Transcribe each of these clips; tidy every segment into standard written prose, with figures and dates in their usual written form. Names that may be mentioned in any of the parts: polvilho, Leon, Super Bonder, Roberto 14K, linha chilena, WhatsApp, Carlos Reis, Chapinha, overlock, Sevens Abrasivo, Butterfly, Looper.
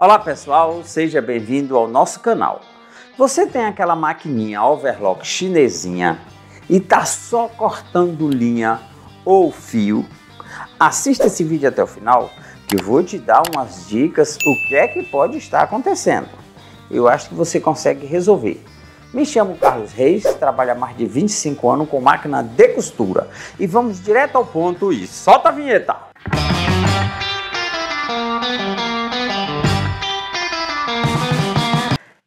Olá pessoal, seja bem-vindo ao nosso canal. Você tem aquela maquininha overlock chinesinha e tá só cortando linha ou fio? Assista esse vídeo até o final que eu vou te dar umas dicas o que é que pode estar acontecendo. Eu acho que você consegue resolver. Me chamo Carlos Reis, trabalho há mais de 25 anos com máquina de costura e vamos direto ao ponto e solta a vinheta!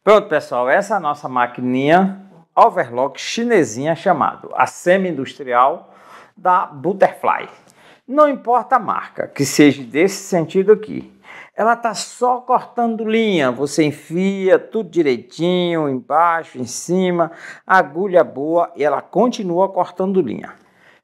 Pronto pessoal, essa é a nossa maquininha overlock chinesinha chamado a semi-industrial da Butterfly. Não importa a marca, que seja desse sentido aqui. Ela tá só cortando linha, você enfia tudo direitinho, embaixo, em cima, agulha boa e ela continua cortando linha.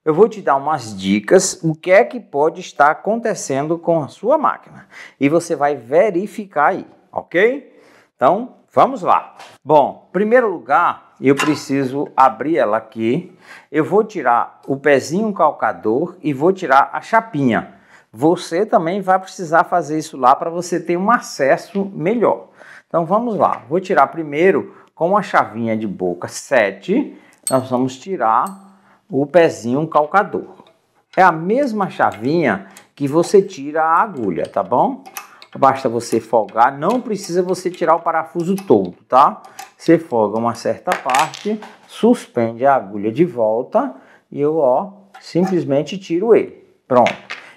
Eu vou te dar umas dicas, o que é que pode estar acontecendo com a sua máquina e você vai verificar aí, ok? Então, vamos lá. Bom, em primeiro lugar, eu preciso abrir ela aqui. Eu vou tirar o pezinho calcador e vou tirar a chapinha. Você também vai precisar fazer isso lá para você ter um acesso melhor. Então vamos lá. Vou tirar primeiro com a chavinha de boca 7. Nós vamos tirar o pezinho calcador. É a mesma chavinha que você tira a agulha, tá bom? Basta você folgar, não precisa você tirar o parafuso todo, tá? Você folga uma certa parte, suspende a agulha de volta e eu, simplesmente tiro ele. Pronto.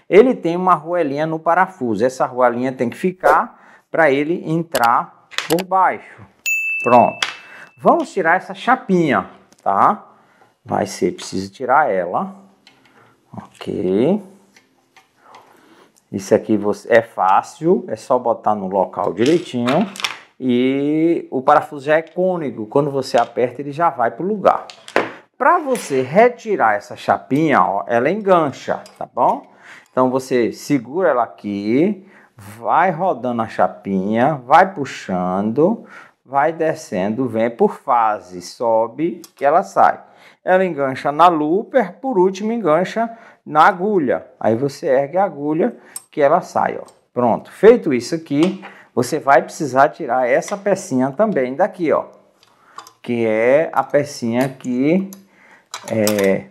Ele tem uma arruelinha no parafuso, essa arruelinha tem que ficar para ele entrar por baixo. Pronto. Vamos tirar essa chapinha, tá? Vai ser preciso tirar ela. Ok. Isso aqui é fácil, é só botar no local direitinho e o parafuso já é cônico, quando você aperta ele já vai para o lugar. Para você retirar essa chapinha, ela engancha, tá bom? Então você segura ela aqui, vai rodando a chapinha, vai puxando, vai descendo, vem por fase, sobe e ela sai. Ela engancha na looper, por último engancha na agulha. Aí você ergue a agulha que ela sai, ó. Pronto. Feito isso aqui, você vai precisar tirar essa pecinha também daqui, ó. Que é a pecinha que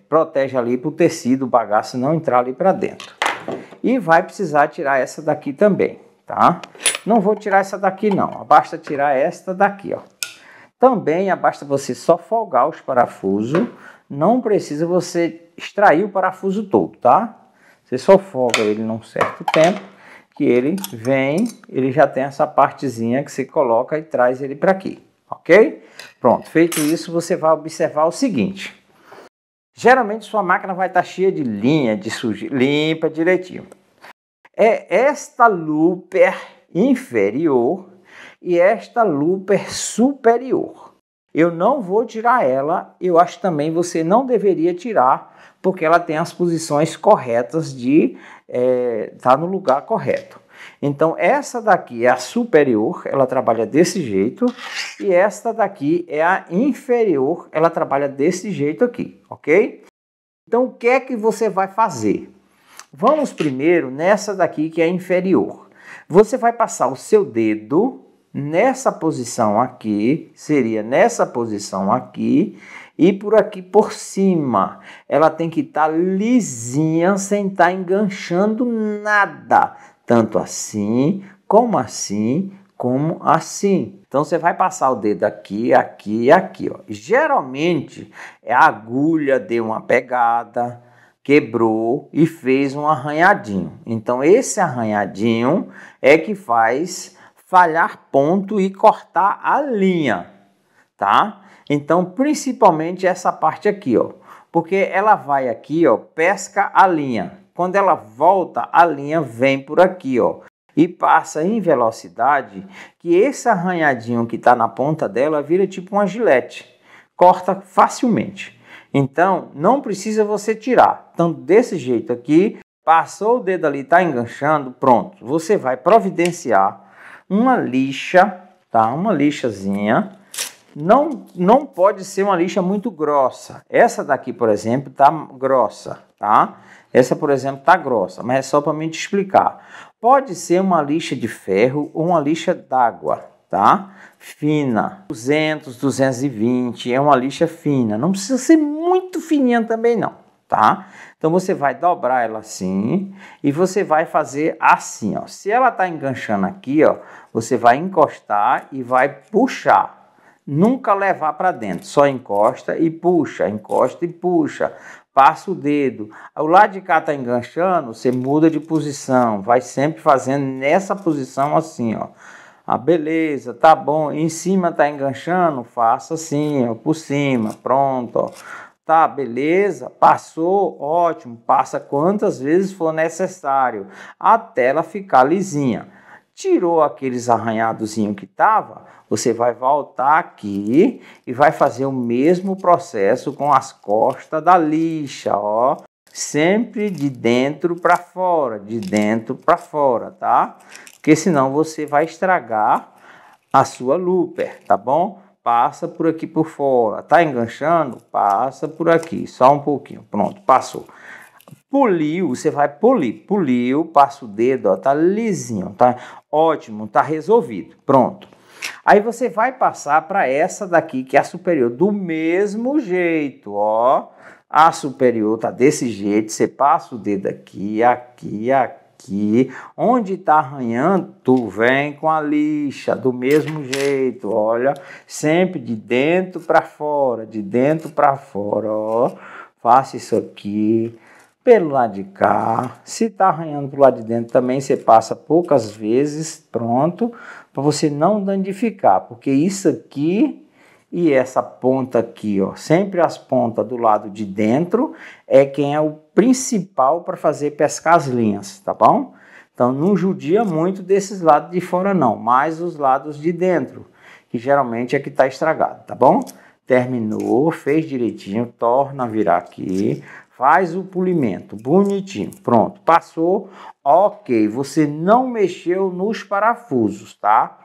protege ali para o tecido, o bagaço não entrar ali para dentro. E vai precisar tirar essa daqui também, tá? Não vou tirar essa daqui não, basta tirar esta daqui, ó. Também basta você só folgar os parafusos, não precisa você extrair o parafuso todo, tá? Você só folga ele num certo tempo, que ele vem, ele já tem essa partezinha que você coloca e traz ele para aqui, ok? Pronto, feito isso, você vai observar o seguinte. Geralmente sua máquina vai estar cheia de linha, de sujeira, limpa direitinho. É esta looper inferior e esta looper superior. Eu não vou tirar ela, eu acho que também você não deveria tirar, porque ela tem as posições corretas de tá no lugar correto. Então essa daqui é a superior, ela trabalha desse jeito, e esta daqui é a inferior, ela trabalha desse jeito aqui, ok? Então o que é que você vai fazer? Vamos primeiro nessa daqui que é inferior. Você vai passar o seu dedo nessa posição aqui, seria nessa posição aqui, e por aqui por cima. Ela tem que estar lisinha, sem estar enganchando nada, tanto assim, como assim, como assim. Então você vai passar o dedo aqui, aqui e aqui, ó. Geralmente a agulha deu uma pegada, quebrou e fez um arranhadinho. Então esse arranhadinho é que faz falhar ponto e cortar a linha, tá? Então principalmente essa parte aqui, ó, porque ela vai aqui, ó, pesca a linha. Quando ela volta, a linha vem por aqui, ó, e passa em velocidade que esse arranhadinho que tá na ponta dela vira tipo uma gilete, corta facilmente. Então não precisa você tirar. Então desse jeito aqui, passou o dedo ali, tá enganchando, pronto. Você vai providenciar uma lixa, tá? Uma lixazinha. Não pode ser uma lixa muito grossa. Essa daqui, por exemplo, tá grossa, tá? Essa, por exemplo, tá grossa, mas é só para mim te explicar. Pode ser uma lixa de ferro ou uma lixa d'água, tá? Fina, 200, 220, é uma lixa fina. Não precisa ser muito fininha também não, tá? Então você vai dobrar ela assim e você vai fazer assim, ó. Se ela tá enganchando aqui, ó, você vai encostar e vai puxar. Nunca levar para dentro, só encosta e puxa, encosta e puxa. Passa o dedo. O lado de cá está enganchando, você muda de posição. Vai sempre fazendo nessa posição assim, ó. Ah, beleza, tá bom. Em cima tá enganchando, faça assim, ó, por cima. Pronto, ó. Tá, beleza. Passou, ótimo. Passa quantas vezes for necessário, até ela ficar lisinha. Tirou aqueles arranhadozinho que tava, você vai voltar aqui e vai fazer o mesmo processo com as costas da lixa, ó. Sempre de dentro para fora, tá? Porque senão você vai estragar a sua looper, tá bom? Passa por aqui por fora, tá enganchando? Passa por aqui, só um pouquinho, pronto, passou. Poliu, você vai polir, poliu, passa o dedo, ó, tá lisinho, tá ótimo, tá resolvido, pronto. Aí você vai passar para essa daqui, que é a superior, do mesmo jeito, ó. A superior tá desse jeito, você passa o dedo aqui, aqui, aqui. Onde tá arranhando, tu vem com a lixa, do mesmo jeito, olha. Sempre de dentro para fora, ó. Faça isso aqui. Pelo lado de cá, se tá arranhando pro lado de dentro também, você passa poucas vezes, pronto, para você não danificar, porque isso aqui e essa ponta aqui, ó, sempre as pontas do lado de dentro é quem é o principal para fazer pescar as linhas, tá bom? Então não judia muito desses lados de fora não, mas os lados de dentro, que geralmente é que tá estragado, tá bom? Terminou, fez direitinho, torna a virar aqui. Faz o polimento, bonitinho, pronto, passou, ok, você não mexeu nos parafusos, tá?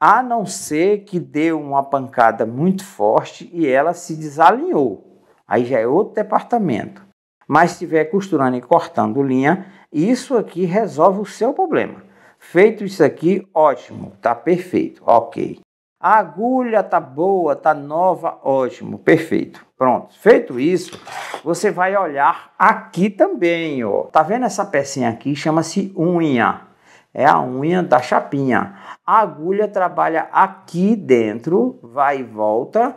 A não ser que deu uma pancada muito forte e ela se desalinhou, aí já é outro departamento. Mas se estiver costurando e cortando linha, isso aqui resolve o seu problema. Feito isso aqui, ótimo, tá perfeito, ok. A agulha tá boa, tá nova, ótimo, perfeito. Pronto, feito isso, você vai olhar aqui também, ó. Tá vendo essa pecinha aqui? Chama-se unha. É a unha da chapinha. A agulha trabalha aqui dentro, vai e volta.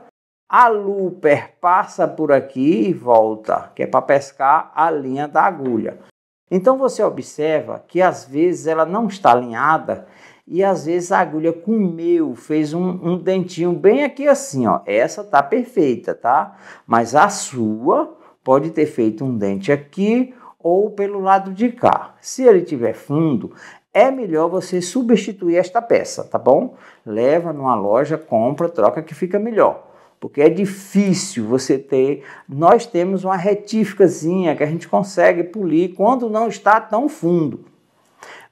A looper passa por aqui e volta, que é para pescar a linha da agulha. Então você observa que às vezes ela não está alinhada e às vezes a agulha comeu, fez um dentinho bem aqui assim, ó. Essa tá perfeita, tá? Mas a sua pode ter feito um dente aqui ou pelo lado de cá. Se ele tiver fundo, é melhor você substituir esta peça, tá bom? Leva numa loja, compra, troca que fica melhor. Porque é difícil você ter... Nós temos uma retíficazinha que a gente consegue polir quando não está tão fundo.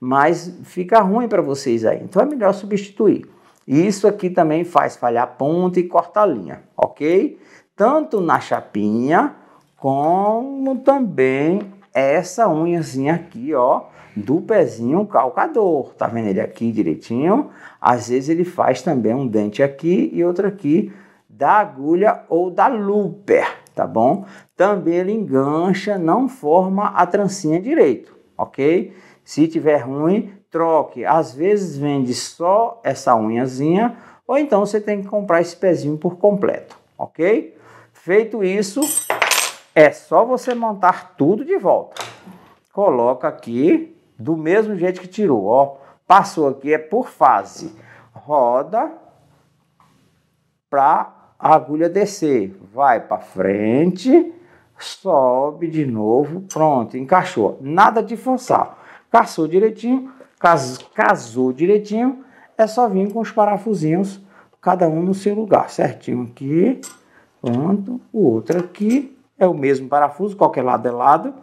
Mas fica ruim para vocês aí, então é melhor substituir. Isso aqui também faz falhar a ponta e cortar a linha, ok? Tanto na chapinha, como também essa unhazinha aqui, ó, do pezinho calcador. Tá vendo ele aqui direitinho? Às vezes ele faz também um dente aqui e outro aqui da agulha ou da looper, tá bom? Também ele engancha, não forma a trancinha direito, ok? Se tiver ruim, troque. Às vezes vende só essa unhazinha, ou então você tem que comprar esse pezinho por completo, ok? Feito isso, é só você montar tudo de volta. Coloca aqui, do mesmo jeito que tirou, ó. Passou aqui, é por fase. Roda para a agulha descer. Vai para frente, sobe de novo, pronto, encaixou. Nada de forçar. Casou direitinho, é só vir com os parafusinhos, cada um no seu lugar, certinho aqui, pronto, o outro aqui, é o mesmo parafuso, qualquer lado é lado,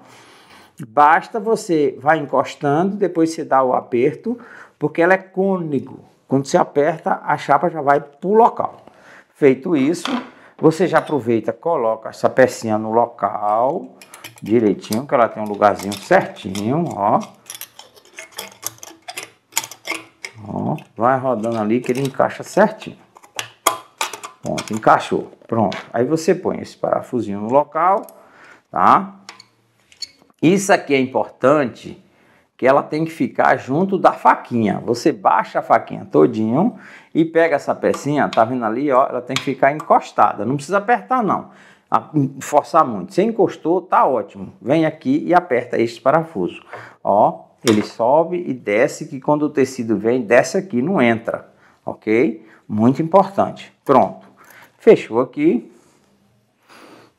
basta você vai encostando, depois você dá o aperto, porque ela é cônico, quando você aperta, a chapa já vai para o local. Feito isso, você já aproveita, coloca essa pecinha no local, direitinho, que ela tem um lugarzinho certinho, ó. Ó, vai rodando ali que ele encaixa certinho. Pronto, encaixou. Pronto. Aí você põe esse parafusinho no local, tá? Isso aqui é importante, que ela tem que ficar junto da faquinha. Você baixa a faquinha todinho e pega essa pecinha, tá vendo ali, ó, ela tem que ficar encostada. Não precisa apertar não, forçar muito. Se encostou, tá ótimo. Vem aqui e aperta este parafuso. Ó, ele sobe e desce, que quando o tecido vem, desce aqui, não entra. Ok? Muito importante. Pronto. Fechou aqui.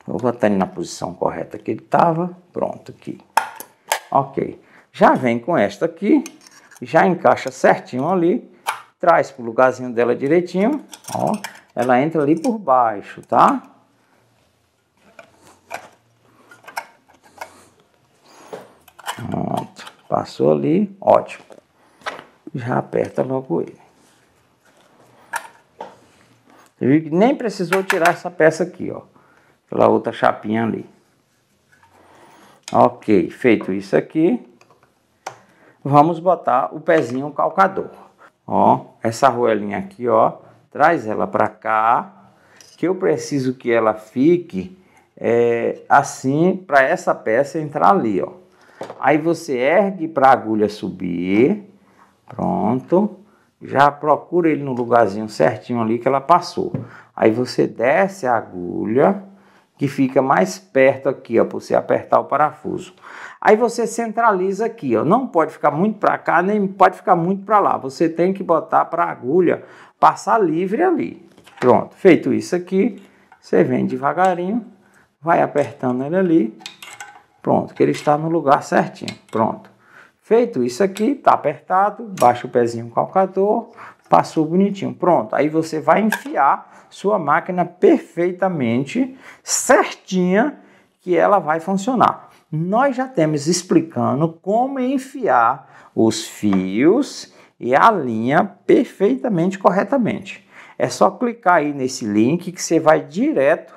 Vou botar ele na posição correta que ele tava. Pronto aqui. Ok. Já vem com esta aqui, já encaixa certinho ali, traz pro lugarzinho dela direitinho, ó, ela entra ali por baixo, tá? Pronto, passou ali, ótimo. Já aperta logo ele. Você viu que nem precisou tirar essa peça aqui, ó, pela outra chapinha ali. Ok, feito isso aqui. Vamos botar o pezinho calcador. Ó, essa arruelinha aqui, ó, traz ela para cá, que eu preciso que ela fique assim para essa peça entrar ali, ó. Aí você ergue para a agulha subir. Pronto. Já procura ele no lugarzinho certinho ali que ela passou. Aí você desce a agulha, que fica mais perto aqui, ó, para você apertar o parafuso. Aí você centraliza aqui, ó, não pode ficar muito para cá, nem pode ficar muito para lá. Você tem que botar para a agulha passar livre ali. Pronto, feito isso aqui, você vem devagarinho, vai apertando ele ali. Pronto, que ele está no lugar certinho. Pronto. Feito isso aqui, tá apertado, baixa o pezinho calcador, passou bonitinho. Pronto, aí você vai enfiar sua máquina perfeitamente certinha, que ela vai funcionar. Nós já temos explicando como enfiar os fios e a linha perfeitamente, corretamente. É só clicar aí nesse link que você vai direto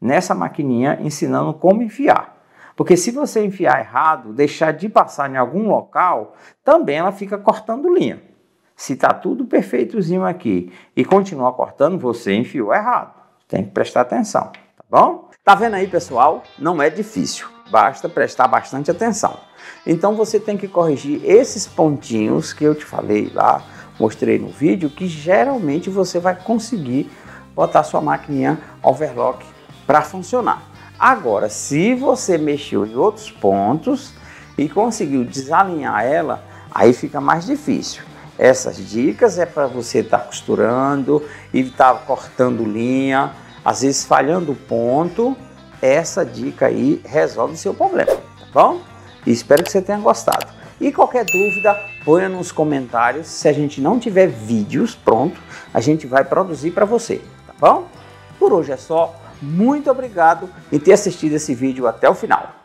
nessa maquininha ensinando como enfiar. Porque se você enfiar errado, deixar de passar em algum local, também ela fica cortando linha. Se está tudo perfeitozinho aqui e continua cortando, você enfiou errado. Tem que prestar atenção, tá bom? Tá vendo aí, pessoal? Não é difícil. Basta prestar bastante atenção. Então você tem que corrigir esses pontinhos que eu te falei lá, mostrei no vídeo, que geralmente você vai conseguir botar sua maquininha overlock para funcionar. Agora, se você mexeu em outros pontos e conseguiu desalinhar ela, aí fica mais difícil. Essas dicas é para você estar costurando e estar cortando linha, às vezes falhando o ponto. Essa dica aí resolve o seu problema, tá bom? E espero que você tenha gostado. E qualquer dúvida, ponha nos comentários. Se a gente não tiver vídeos prontos, a gente vai produzir para você, tá bom? Por hoje é só. Muito obrigado em ter assistido esse vídeo até o final.